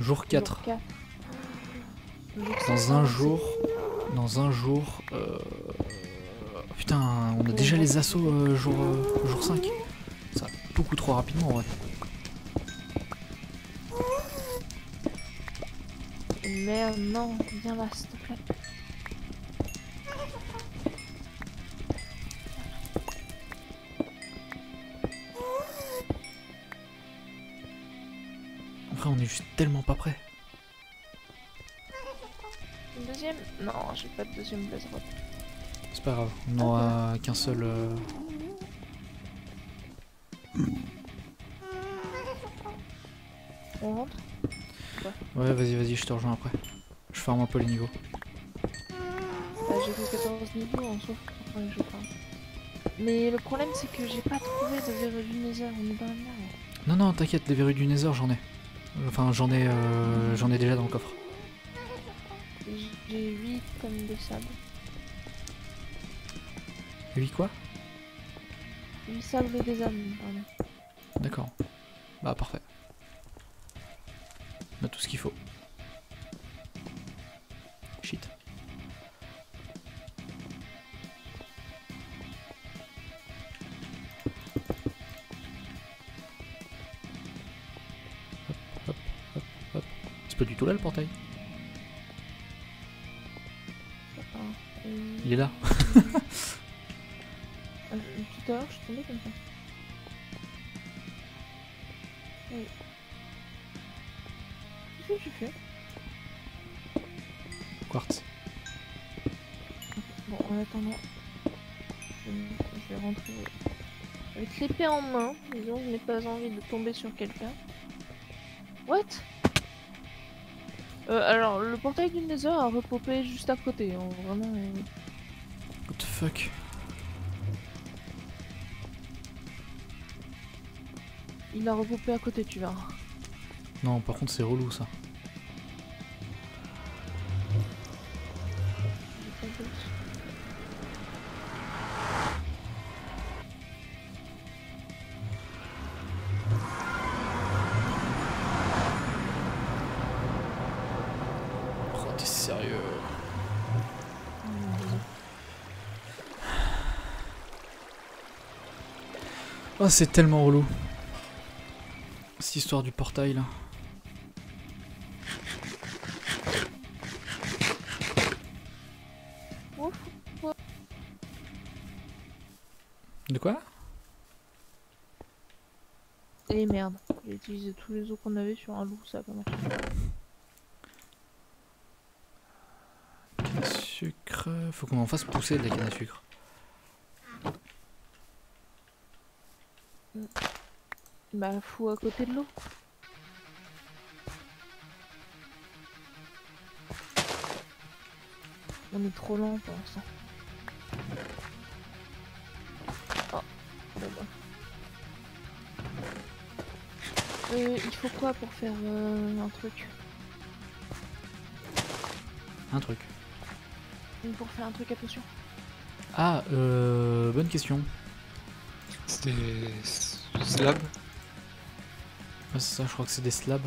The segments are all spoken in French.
Jour 4. Dans un jour... Putain, on a déjà les assauts jour 5. Ça va beaucoup trop rapidement, ouais. Merde, non, viens là, s'il te plaît. Après, on est juste tellement pas prêt. Une deuxième? Non, j'ai pas de deuxième blaze robe. C'est pas grave, on n'aura qu'un seul. On rentre? Ouais, vas-y, je te rejoins après. Je farme un peu les niveaux. J'ai fait 14 niveaux en sauf pour les jeux. Mais le problème, c'est que j'ai pas trouvé de verrues du Nether. On est dans la merde. Non, t'inquiète, des verrues du Nether, j'en ai. Enfin, j'en ai déjà dans le coffre. J'ai 8 comme de sable. 8 quoi? 8 sables des âmes, pardon. D'accord. Bah, parfait. On a tout ce qu'il faut. Shit. Hop. C'est pas du tout là le portail. Il est là. Tout à l'heure je suis tombée comme ça. Oui. Qu'est-ce que tu fais? Quartz. Bon, en attendant, je vais rentrer avec l'épée en main. Disons, je n'ai pas envie de tomber sur quelqu'un. What? Alors, le portail du Nether a repopé juste à côté. Hein, vraiment. What the fuck? Il a repopé à côté, tu verras. Non, par contre, c'est relou ça. Oh, t'es sérieux? Oh, c'est tellement relou. Cette histoire du portail là. De quoi? Eh merde, j'ai utilisé tous les os qu'on avait sur un loup, ça a pas marché. Canne à sucre. Faut qu'on en fasse pousser de la canne à sucre. Bah, fou à côté de l'eau. On est trop lent pour ça. Oh. Il faut quoi pour faire un truc? Un truc. Pour faire un truc à potion. Ah, bonne question. C'était slab. Ouais, c'est ça, je crois que c'est des slabs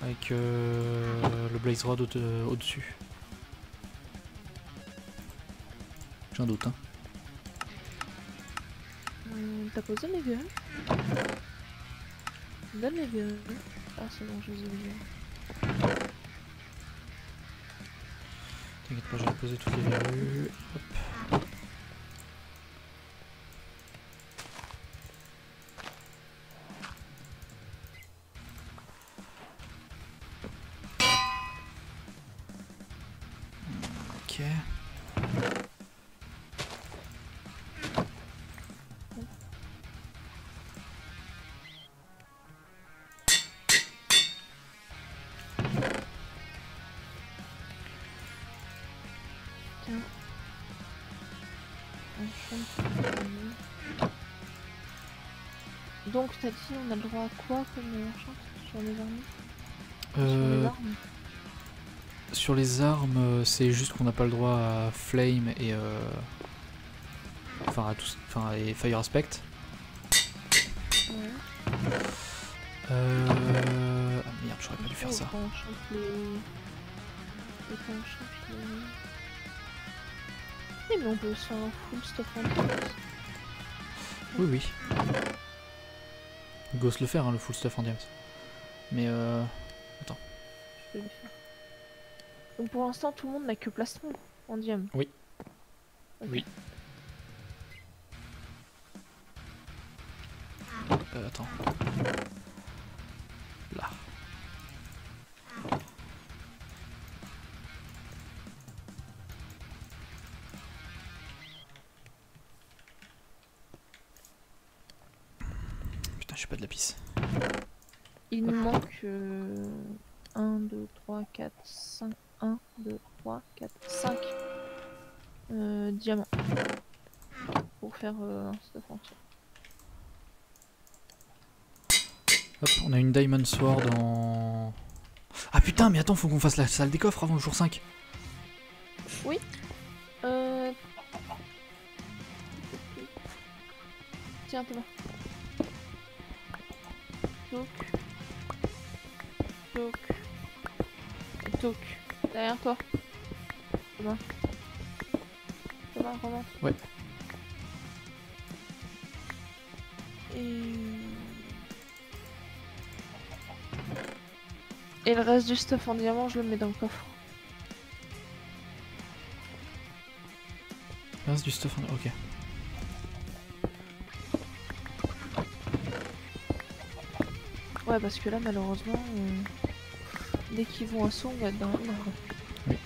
avec le blaze rod au-dessus. J'ai un doute, hein. T'as posé mes verrues? Donne mes verrues. Ah, c'est bon, je les ai oubliés. T'inquiète pas, j'ai posé toutes les verrues. Hop. Donc t'as dit on a le droit à quoi comme chance sur les armes? Sur les armes, c'est juste qu'on n'a pas le droit à flame et enfin fire aspect. Ouais. Ah merde, j'aurais pas dû faire ça. Et mais on peut s'en foutre cette fois. Oui, oui. Gosse le faire, hein, le full stuff en diamant. Mais attends. Je peux le faire. Donc pour l'instant, tout le monde n'a que plastron en diamant. Oui. Okay. Oui. Attends. Là. Putain, j'ai pas de lapis. Il nous manque 1, 2, 3, 4, 5. 1, 2, 3, 4, 5 diamants pour faire un stuff entier. Hop, on a une Diamond Sword en... Ah putain, mais attends, faut qu'on fasse la salle des coffres avant le jour 5. Oui. Tiens, t'es là. Donc, derrière toi. Romain. Romain. Ouais. Et le reste du stuff en diamant, je le mets dans le coffre. Le reste du stuff en... Ok. Ouais, parce que là, malheureusement, dès qu'ils vont à son, on va être dans le marbre. Oui.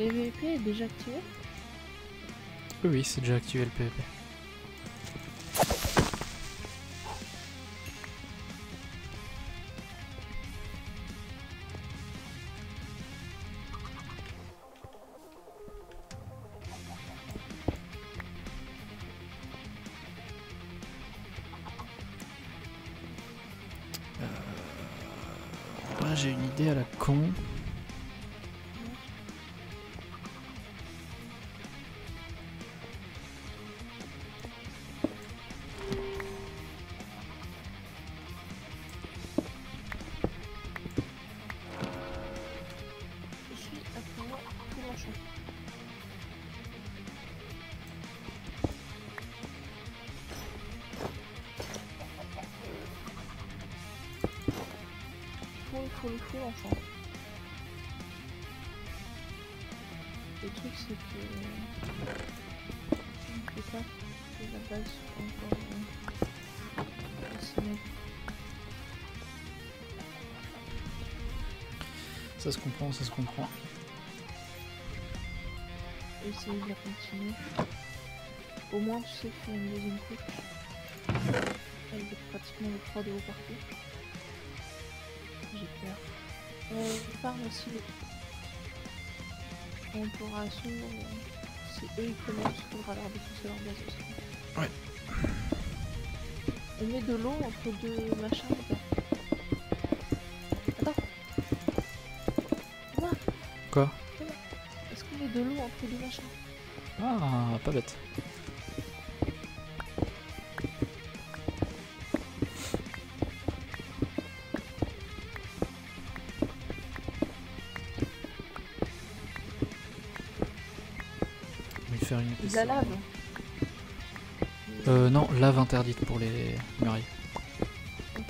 Et le PVP est déjà activé ? Oui, c'est déjà activé le PVP. Là, j'ai une idée à la con. Le truc c'est que je ne sais pas si la base encore ça se comprend, ça se comprend. Essayer de la continuer. Au moins tu sais faire une deuxième couche. Elle est pratiquement le 3 d'euros par couche. J'ai peur. On parle aussi de... On pourra assumer... Si eux ils commencent, il faudra leur défoncer leur base aussi. Ouais. On met de l'eau entre deux machins ou pas? Attends. Quoi? Quoi? Est-ce qu'on met de l'eau entre deux machins? Ah, pas bête. De la lave. Non, lave interdite pour les murailles. Okay.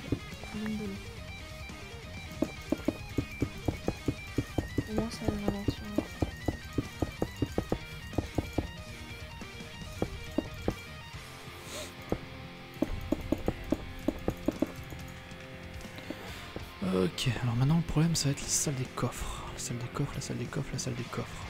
Au moins ça va ralentir. Ok, alors maintenant le problème ça va être la salle des coffres. La salle des coffres, la salle des coffres, la salle des coffres.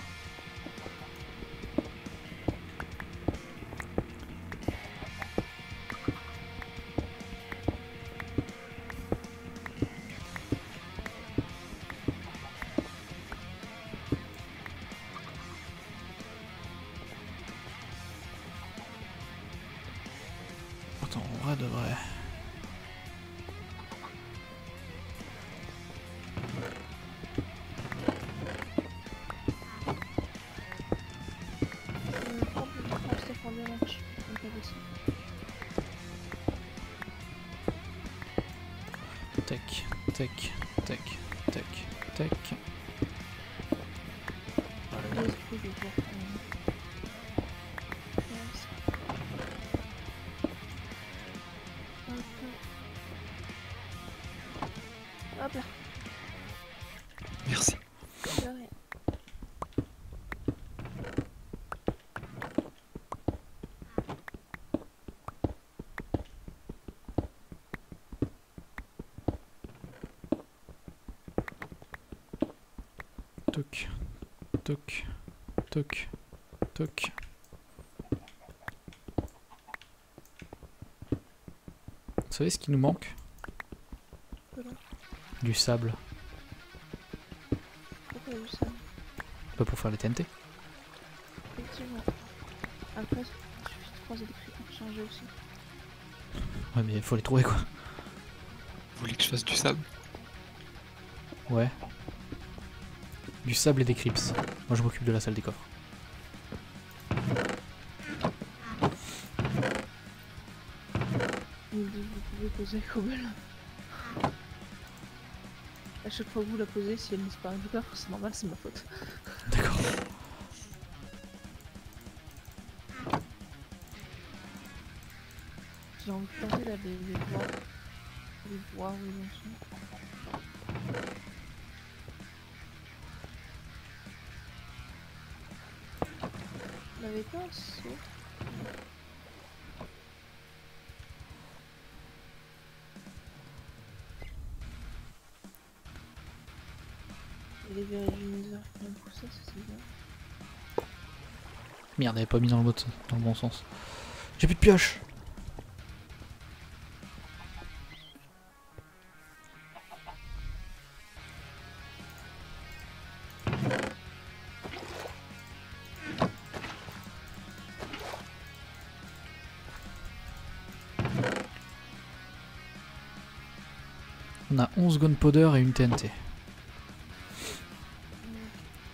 Tac, tac, tac, tac. Voilà. Hop là. Merci. Toc, toc, toc, toc. Vous savez ce qui nous manque? Du sable. Pourquoi du sable? Pas pour faire les TNT. Effectivement. Après, il suffit de croiser des prix pour changer aussi. Ouais, mais il faut les trouver quoi. Vous voulez que je fasse du sable? Ouais. Du sable et des crips. Moi je m'occupe de la salle des coffres. Vous pouvez poser Cobble. A chaque fois que vous la posez, si elle disparaît du coffre, c'est normal, c'est ma faute. D'accord. J'ai envie de tenter d'aller les voir où ils en sont. Pas un saut. Il est viré d'une heure pour me pousser, ça c'est bien. Merde, elle est pas mise dans le bon sens. J'ai plus de pioche. On a 11 gunpowder et une TNT.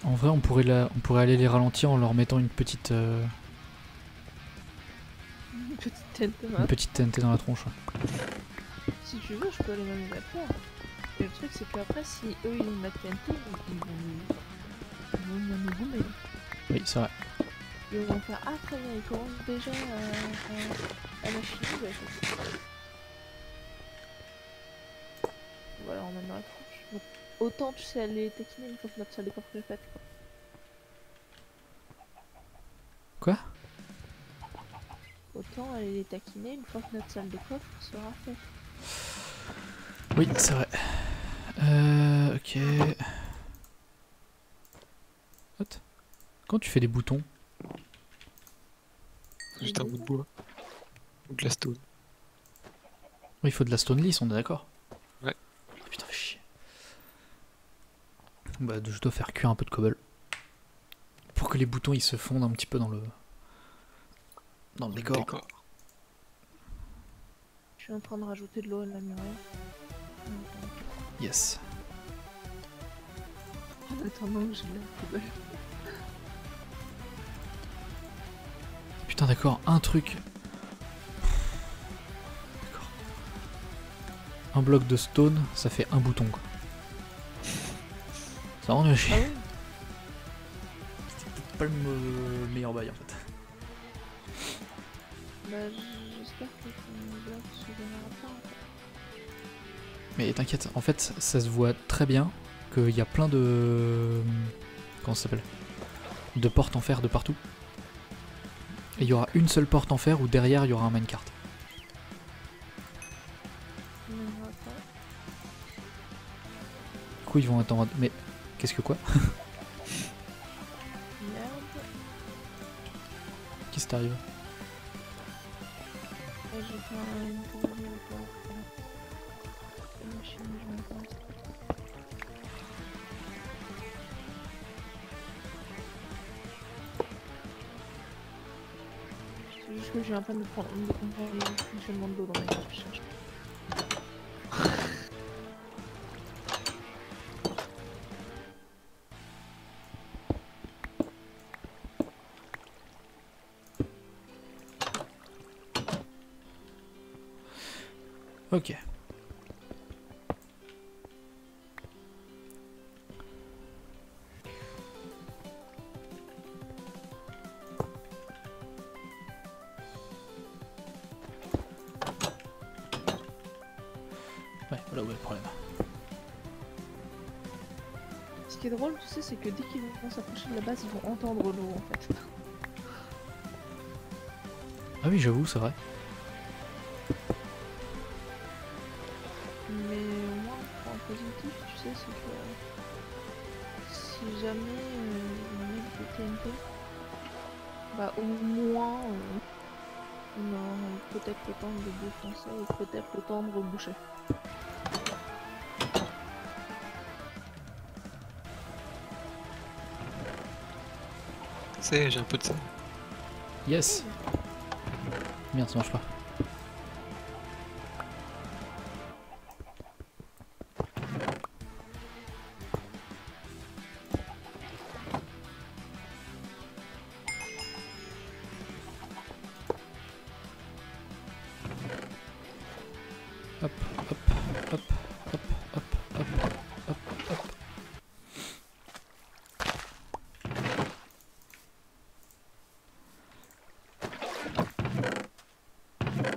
En vrai, on pourrait aller les ralentir en leur mettant une petite TNT dans la tronche. Si tu veux, je peux aller m'amuser à faire. Et le truc, c'est qu'après, si eux ils mettent TNT, ils vont nous bomber. Oui, c'est vrai. Ils vont faire ah très bien, ils commencent déjà à la chimie. Voilà, on a dans la tranche. Donc, autant tu sais aller taquiner, il faut que notre salle des coffres est faite. Quoi? Autant aller les taquiner une fois que notre salle des coffres sera faite. Oui, c'est vrai. Ok. What? Quand tu fais des boutons? Juste un bout de bois. Ou de la stone. Oui, il faut de la stone lisse, on est d'accord. Putain, fais chier. Bah, je dois faire cuire un peu de cobble. Pour que les boutons ils se fondent un petit peu dans le décor. Je suis en train de rajouter de l'eau à la muraille. Yes. En attendant que j'ai de la cobble. Putain, d'accord, un truc. Un bloc de stone, ça fait un bouton quoi. Ça rend le chier. Ah oui. C'était peut-être pas le meilleur bail en fait. Bah j'espère que ton bloc se donnera pas en fait. Mais t'inquiète, en fait ça se voit très bien qu'il y a plein de... Comment ça s'appelle? De portes en fer de partout. Et il y aura une seule porte en fer où derrière il y aura un minecart. Ils vont attendre. Mais qu'est-ce que quoi? Qu'est-ce qui t'arrive? C'est juste que j'ai un peu de prendre le fonctionnement de l'eau dans ma tête. Ok. qui est drôle, tu sais, c'est que dès qu'ils vont s'approcher de la base, ils vont entendre l'eau en fait. Ah oui, j'avoue, c'est vrai. Mais au moins, pour un positif, tu sais, c'est que si jamais on met le TNT, bah au moins on a peut-être le temps de défoncer et peut-être le temps de reboucher. C'est, j'ai un peu de ça. Yes. Merde, ça marche pas.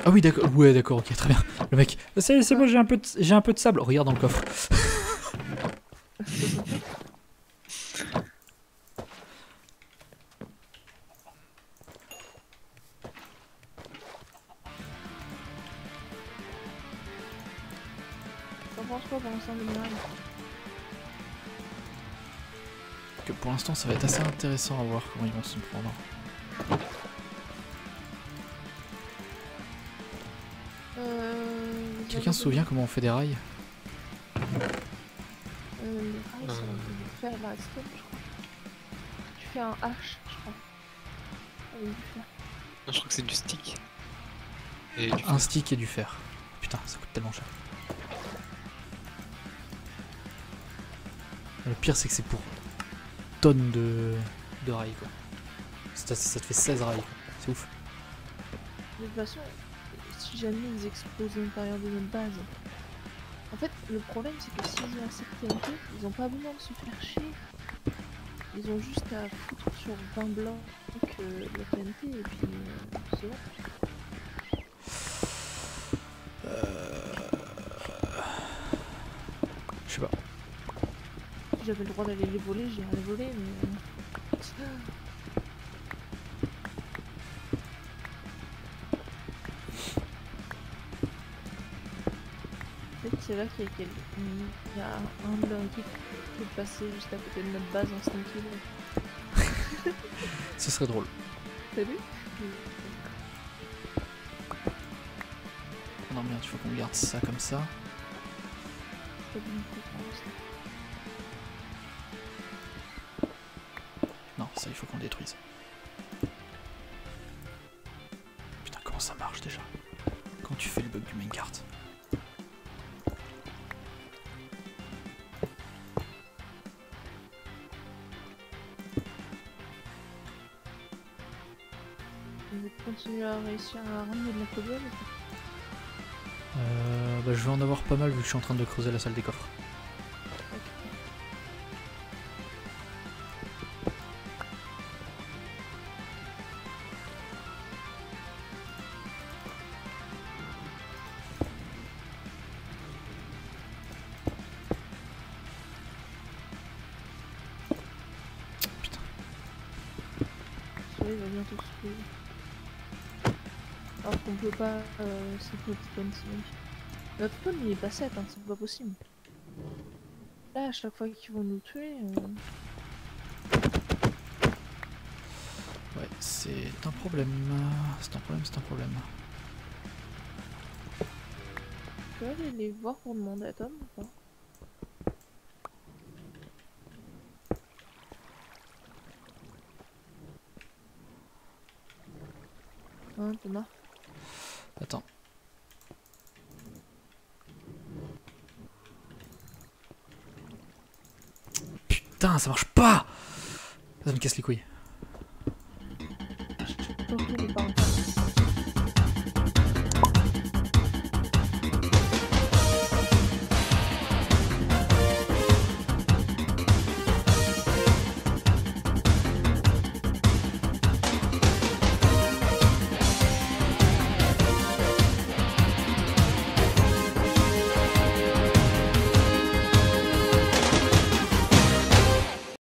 Ah oui d'accord, ouais d'accord, ok très bien. Le mec, c'est bon, j'ai un peu de sable, regarde dans le coffre. T'en penses quoi pour l'instant de mineral? Que pour l'instant ça va être assez intéressant à voir comment ils vont se prendre. Quelqu'un se souvient comment on fait des rails? Les rails sont faits à la redstone, je crois. Tu fais un H, je crois. Avec du fer. Non, je crois que c'est du stick. Et du un stick et du fer. Putain, ça coûte tellement cher. Le pire, c'est que c'est pour tonnes de rails, quoi. Ça te fait 16 rails, c'est ouf. De toute façon, si jamais ils explosent à l'intérieur de notre base. En fait, le problème c'est que s'ils ont assez de TNT, ils ont pas besoin de se faire chier. Ils ont juste à foutre sur 20 blancs avec la TNT et puis c'est bon. Je sais pas. Si j'avais le droit d'aller les voler, j'irais les voler, mais... C'est là qu'il y a un de leurs équipes qui est passé juste à côté de notre base en sneaky. Ce serait drôle. T'as vu? Non merde, il faut qu'on garde ça comme ça. Non, ça il faut qu'on détruise. Putain, comment ça marche déjà? Quand tu fais le bug du minecart. Tu as réussi à ramener de la cobble? Bah, je vais en avoir pas mal vu que je suis en train de creuser la salle des coffres. Okay. Putain. Le soleil va bientôt se lever. Alors qu'on peut pas s'écouter notre spawn, c'est magnifique. Notre spawn il est pas 7, hein, c'est pas possible. Là, à chaque fois qu'ils vont nous tuer... Ouais, c'est un problème. C'est un problème, c'est un problème. Tu peux aller les voir pour demander à Tom ou pas? Hein, Thomas? Attends. Putain, ça marche pas! Ça me casse les couilles.